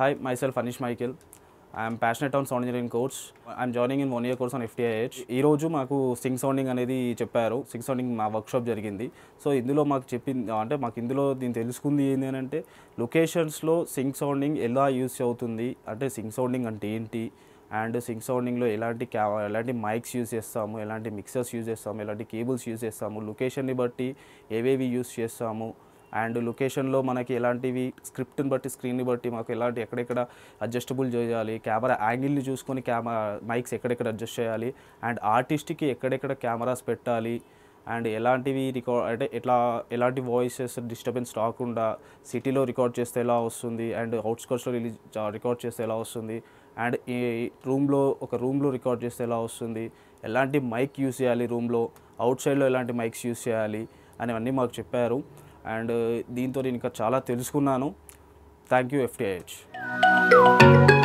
Hi, myself Anish Michael. I am passionate on sound engineering course. I am joining in 1 year course on FTIH. Ee roju maaku sync sounding anedi chepparu. Sync sounding ma workshop jarigindi. So indulo maaku cheppindi ante maaku indulo din telusukundi endi ante locations lo sync sounding ela use avutundi ante sync sounding ante enti and sync sounding lo elanti mics use chestamu, elanti mixers use chestamu, elanti cables use chestamu, location ni batti evevi use chestamu. And location lo manaki elantivi script ni batti screen ni batti maaku elanti ekkada ekkada adjustable cheyali, camera angle ni chusukoni camera mics ekkada ekkada adjust cheyali, and artist ki ekkada ekkada cameras pettali, and elantivi record ante etla elanti voices disturbance raakunda city lo record chesthe ela vastundi and outskirts lo record chesthe ela vastundi and ee room lo oka room lo record chesthe ela vastundi, elanti mic use cheyali room lo, outside lo elanti mics use cheyali ani anni maaku chepparu. And deento nenu inka chaala telusukunnanu. Thank you FTIH.